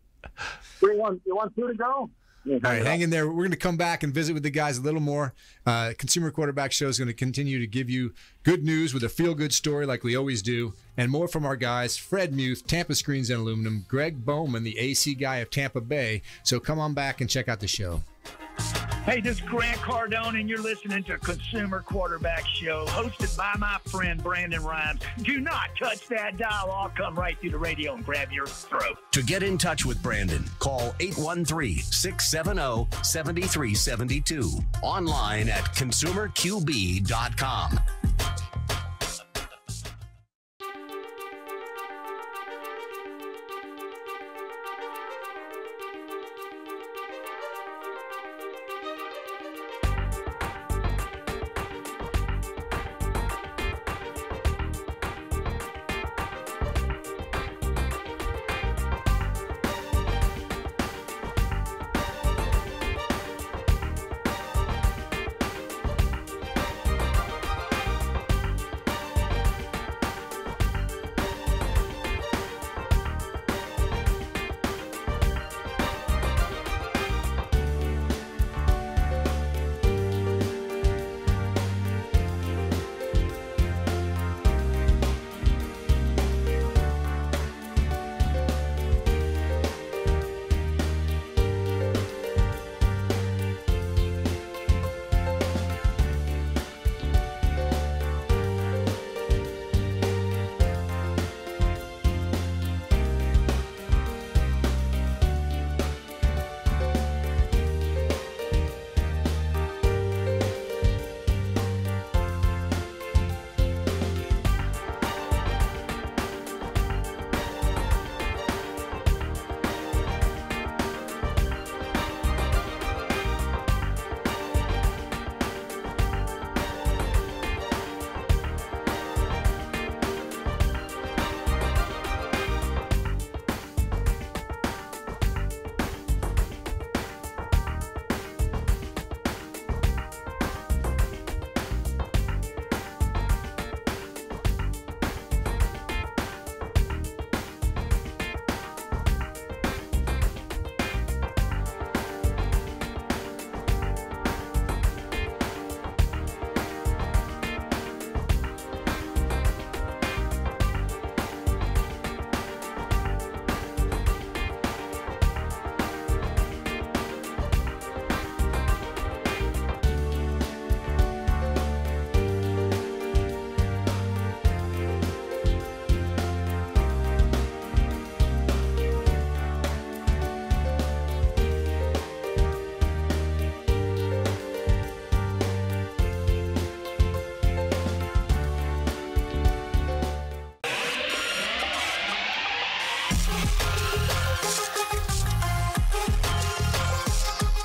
You want two to go? All right, hang in there. We're going to come back and visit with the guys a little more. Consumer Quarterback Show is going to continue to give you good news with a feel-good story like we always do, and more from our guys, Fred Muth, Tampa Screens and Aluminum, Greg Bowman, the AC Guy of Tampa Bay. So come on back and check out the show. Hey, this is Grant Cardone, and you're listening to Consumer Quarterback Show, hosted by my friend Brandon Rimes. Do not touch that dial. I'll come right through the radio and grab your throat. To get in touch with Brandon, call 813-670-7372. Online at ConsumerQB.com.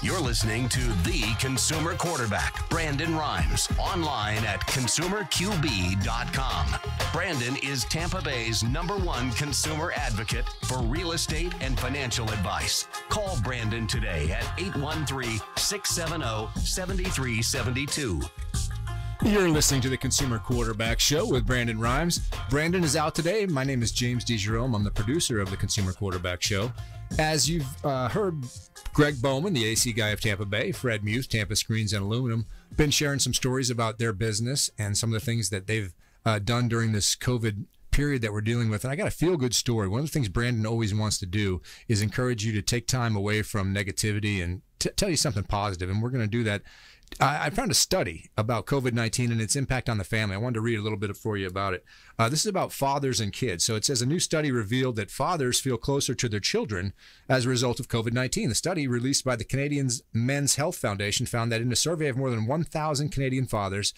You're listening to The Consumer Quarterback, Brandon Rimes, online at ConsumerQB.com. Brandon is Tampa Bay's #1 consumer advocate for real estate and financial advice. Call Brandon today at 813-670-7372. You're listening to the Consumer Quarterback Show with Brandon Rimes. Brandon is out today. My name is James DeGerome. I'm the producer of the Consumer Quarterback Show. As you've heard, Greg Bowman, the AC Guy of Tampa Bay, Fred Muth, Tampa Screens and Aluminum, been sharing some stories about their business and some of the things that they've done during this COVID period that we're dealing with. And I got a feel-good story. One of the things Brandon always wants to do is encourage you to take time away from negativity and tell you something positive, and we're going to do that. I found a study about COVID-19 and its impact on the family. I wanted to read a little bit for you about it. This is about fathers and kids. So it says a new study revealed that fathers feel closer to their children as a result of COVID-19. The study released by the Canadian Men's Health Foundation found that in a survey of more than 1,000 Canadian fathers,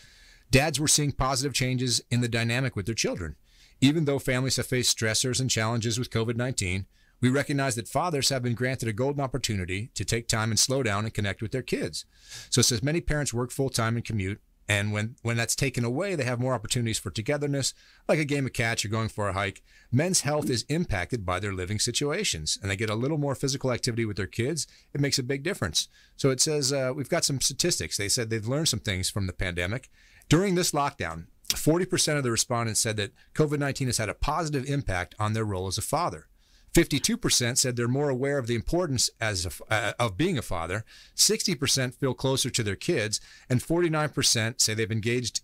dads were seeing positive changes in the dynamic with their children. Even though families have faced stressors and challenges with COVID-19, we recognize that fathers have been granted a golden opportunity to take time and slow down and connect with their kids. So it says many parents work full-time and commute, and when that's taken away, they have more opportunities for togetherness, like a game of catch or going for a hike. Men's health is impacted by their living situations, and they get a little more physical activity with their kids. It makes a big difference. So it says we've got some statistics. They said they've learned some things from the pandemic. During this lockdown, 40% of the respondents said that COVID-19 has had a positive impact on their role as a father. 52% said they're more aware of the importance of being a father. 60% feel closer to their kids, and 49% say they've engaged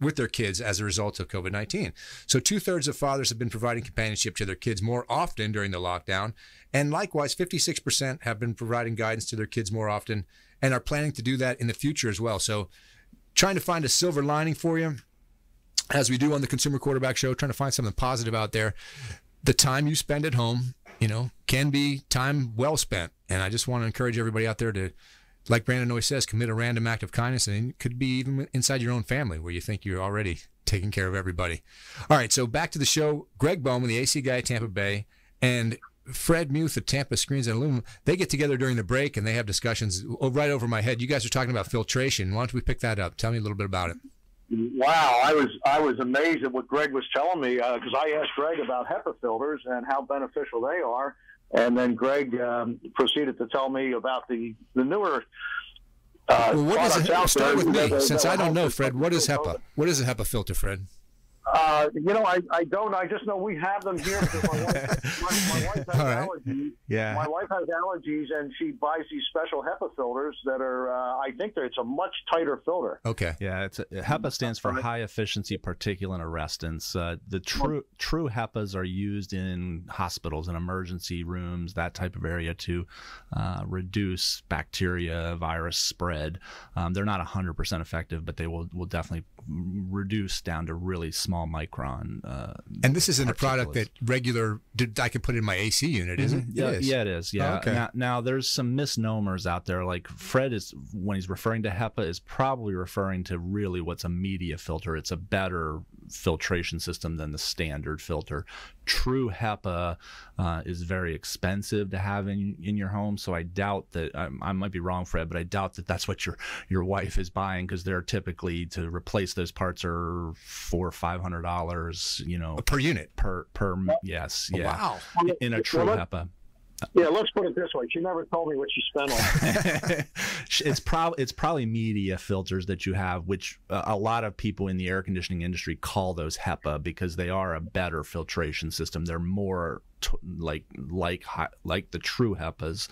with their kids as a result of COVID-19. So 2/3 of fathers have been providing companionship to their kids more often during the lockdown, and likewise, 56% have been providing guidance to their kids more often, and are planning to do that in the future as well. So, trying to find a silver lining for you. As we do on the Consumer Quarterback Show, trying to find something positive out there. The time you spend at home, you know, can be time well spent. And I just want to encourage everybody out there to, like Brandon always says, commit a random act of kindness. And it could be even inside your own family where you think you're already taking care of everybody. All right, so back to the show. Greg Bowman, the AC Guy at Tampa Bay, and Fred Muth of Tampa Screens and Aluminum, they get together during the break and they have discussions right over my head. You guys are talking about filtration. Why don't we pick that up? Tell me a little bit about it. Wow, I was amazed at what Greg was telling me because I asked Greg about HEPA filters and how beneficial they are, and then Greg proceeded to tell me about the newer products out there. Start with me, since I don't know, Fred. What is HEPA? What is a HEPA filter, Fred? You know, I don't. I just know we have them here because my wife has allergies. Yeah. My wife has allergies, and she buys these special HEPA filters that are, I think it's a much tighter filter. Okay. Yeah, HEPA stands for high efficiency particulate arrestants. The true HEPAs are used in hospitals and emergency rooms, that type of area, to reduce bacteria, virus spread. They're not 100% effective, but they will definitely reduce down to really small micron. And this isn't a product that I can put in my AC unit, is it? Yeah, it is. Yeah, it is. Yeah. Oh, okay. Now, there's some misnomers out there. Like Fred is, when he's referring to HEPA, is probably referring to really what's a media filter. It's a better filtration system than the standard filter. True HEPA is very expensive to have in your home, so I doubt that I might be wrong, Fred, but I doubt that that's what your wife is buying, because they're typically, to replace those parts, are $400 or $500, you know, per unit. Per yes, yeah. Wow. In a true HEPA. Yeah, let's put it this way. She never told me what she spent on it. It's probably media filters that you have, which a lot of people in the air conditioning industry call those HEPA because they are a better filtration system. They're more like the true HEPAs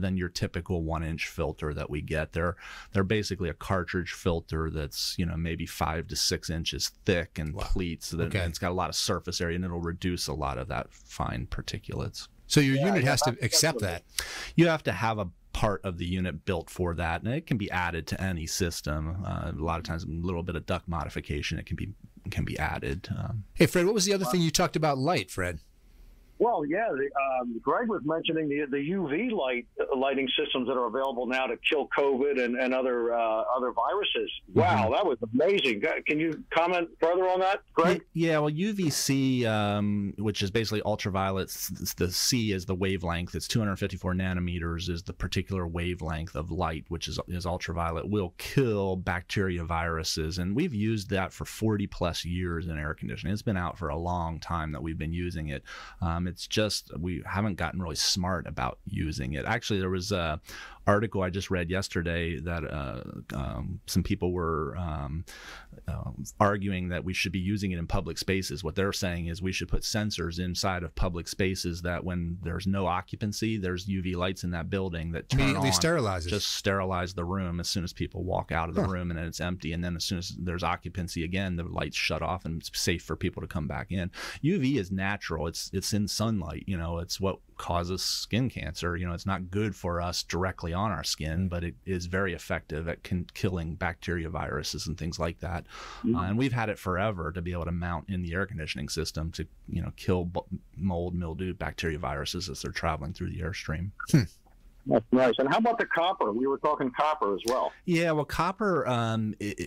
than your typical 1-inch filter that we get. They're basically a cartridge filter that's, you know, maybe 5 to 6 inches thick and pleats. So that, okay, it's got a lot of surface area, and it'll reduce a lot of that fine particulates. So your unit has to accept that. You have to have a part of the unit built for that, and it can be added to any system. A lot of times, a little bit of duct modification, it can be added. Hey, Fred, what was the other thing you talked about? Light, Fred. Well, yeah, Greg was mentioning the UV lighting systems that are available now to kill COVID and other viruses. Wow, that was amazing. Can you comment further on that, Greg? Yeah, well, UVC, which is basically ultraviolet, the C is the wavelength. It's 254 nanometers is the particular wavelength of light, which is ultraviolet, will kill bacteria, viruses. And we've used that for 40-plus years in air conditioning. It's been out for a long time that we've been using it. It's just we haven't gotten really smart about using it. Actually, there was an article I just read yesterday that some people were arguing that we should be using it in public spaces. What they're saying is we should put sensors inside of public spaces that when there's no occupancy, there's UV lights in that building that turn immediately on, sterilizes. Just sterilize the room as soon as people walk out of the room and then it's empty. And then as soon as there's occupancy again, the lights shut off and it's safe for people to come back in. UV is natural. It's in sunlight, you know, it's what causes skin cancer. You know, it's not good for us directly on our skin, but it is very effective at killing bacteria, viruses, and things like that. And we've had it forever to be able to mount in the air conditioning system to, you know, kill mold, mildew, bacteria, viruses as they're traveling through the airstream. That's nice. And how about the copper? We were talking copper as well. Yeah, well, copper,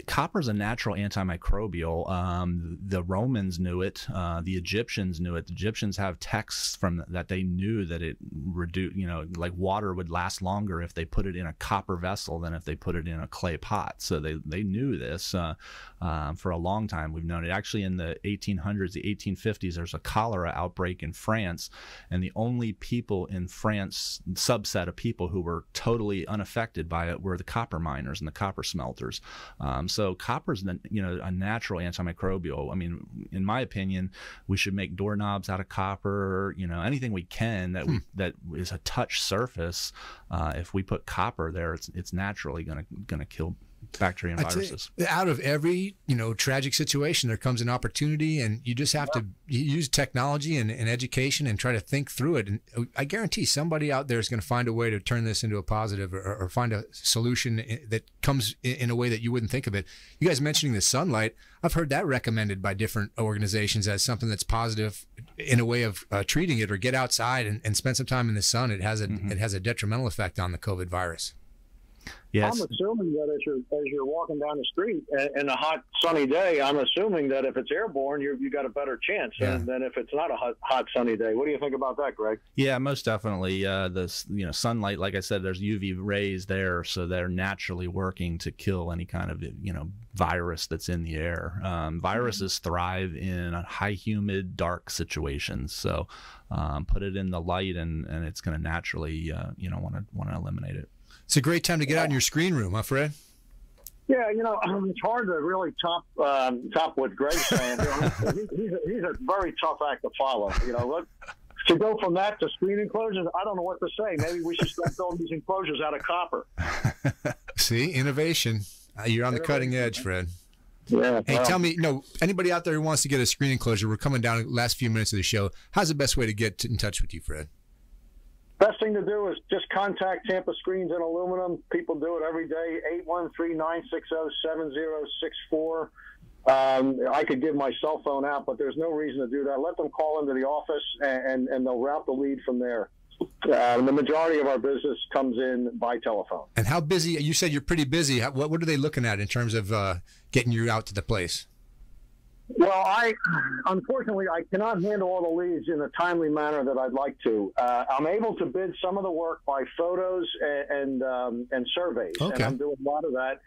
copper is a natural antimicrobial. The Romans knew it. The Egyptians knew it. The Egyptians have texts from that they knew that it reduced, you know, like water would last longer if they put it in a copper vessel than if they put it in a clay pot. So they knew this for a long time. We've known it. Actually, in the 1800s, the 1850s, there's a cholera outbreak in France, and the only people in France, subset of people who were totally unaffected by it were the copper miners and the copper smelters. So copper's, you know, a natural antimicrobial. I mean, in my opinion, we should make doorknobs out of copper, you know, anything we can that that is a touch surface. If we put copper there, it's naturally gonna kill bacteria and viruses. Out of every, you know, tragic situation, there comes an opportunity, and you just have to use technology and education and try to think through it. And I guarantee somebody out there is going to find a way to turn this into a positive or find a solution that comes in a way that you wouldn't think of it. You guys mentioning the sunlight, I've heard that recommended by different organizations as something that's positive in a way of treating it, or get outside and spend some time in the sun. It has a, it has a detrimental effect on the COVID virus. Yes. I'm assuming that as you're walking down the street in a hot sunny day, I'm assuming that if it's airborne, you got a better chance than if it's not a hot sunny day. What do you think about that, Greg? Yeah, most definitely. You know, sunlight, like I said, there's UV rays there, so they're naturally working to kill any kind of, you know, virus that's in the air. Viruses thrive in high humid, dark situations. So put it in the light, and it's going to naturally, you know, want to eliminate it. It's a great time to get out in your screen room, huh, Fred? Yeah, you know, it's hard to really top what Greg's saying. You know, he's a very tough act to follow. You know, to go from that to screen enclosures, I don't know what to say. Maybe we should start building these enclosures out of copper. See, innovation. You're on the cutting edge, Fred. Yeah. Hey, tell me, you know, anybody out there who wants to get a screen enclosure, we're coming down to the last few minutes of the show. How's the best way to get in touch with you, Fred? Best thing to do is just contact Tampa Screens and Aluminum. People do it every day, 813-960-7064. I could give my cell phone out, but there's no reason to do that. Let them call into the office, and they'll route the lead from there. The majority of our business comes in by telephone. And how busy? You said you're pretty busy. What are they looking at in terms of getting you out to the place? Well, unfortunately, I cannot handle all the leads in a timely manner that I'd like to. I'm able to bid some of the work by photos and surveys, and I'm doing a lot of that.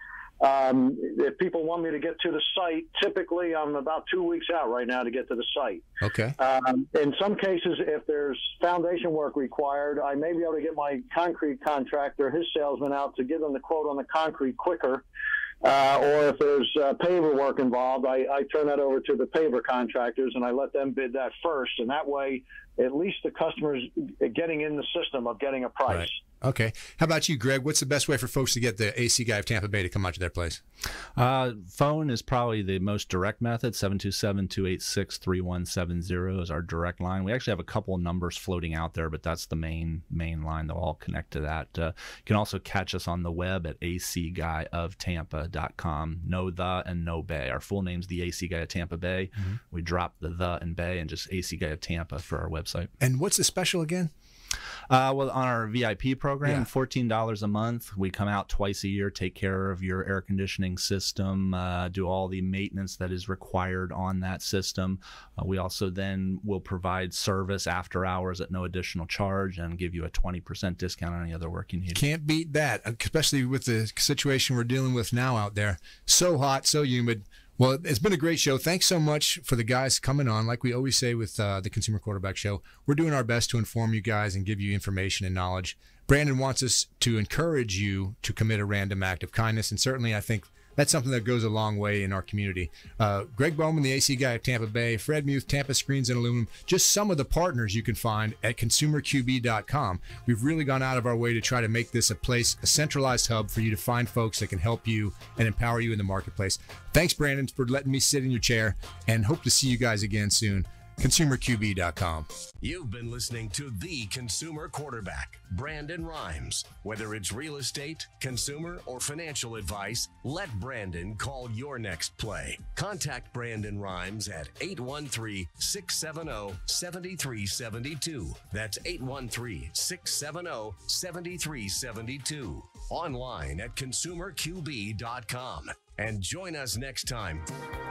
If people want me to get to the site, typically I'm about 2 weeks out right now to get to the site. Okay. In some cases, if there's foundation work required, I may be able to get my concrete contractor, his salesman out to give them the quote on the concrete quicker. Or if there's paver work involved, I turn that over to the paver contractors, and I let them bid that first. And that way, at least the customer's getting in the system of getting a price. Right. Okay. How about you, Greg? What's the best way for folks to get the AC Guy of Tampa Bay to come out to their place? Phone is probably the most direct method. 727-286-3170 is our direct line. We actually have a couple numbers floating out there, but that's the main line. They'll all connect to that. You can also catch us on the web at acguyoftampa.com. No the and no bay. Our full name's the AC Guy of Tampa Bay. Mm-hmm. We drop the and bay and just AC Guy of Tampa for our website. And what's the special again? Well, on our VIP program, yeah. $14 a month. We come out twice a year, take care of your air conditioning system, do all the maintenance that is required on that system. We also then will provide service after hours at no additional charge and give you a 20% discount on any other work you need. Can't beat that, especially with the situation we're dealing with now out there. So hot, so humid. Well, it's been a great show. Thanks so much for the guys coming on. Like we always say with the Consumer Quarterback Show, we're doing our best to inform you guys and give you information and knowledge. Brandon wants us to encourage you to commit a random act of kindness, and certainly I think that's something that goes a long way in our community. Greg Bowman, the AC Guy of Tampa Bay, Fred Muth, Tampa Screens and Aluminum, just some of the partners you can find at ConsumerQB.com. We've really gone out of our way to try to make this a place, a centralized hub for you to find folks that can help you and empower you in the marketplace. Thanks, Brandon, for letting me sit in your chair, and hope to see you guys again soon. ConsumerQB.com. You've been listening to the Consumer Quarterback, Brandon Rimes. Whether it's real estate, consumer, or financial advice, let Brandon call your next play. Contact Brandon Rimes at 813-670-7372. That's 813-670-7372. Online at ConsumerQB.com. And join us next time.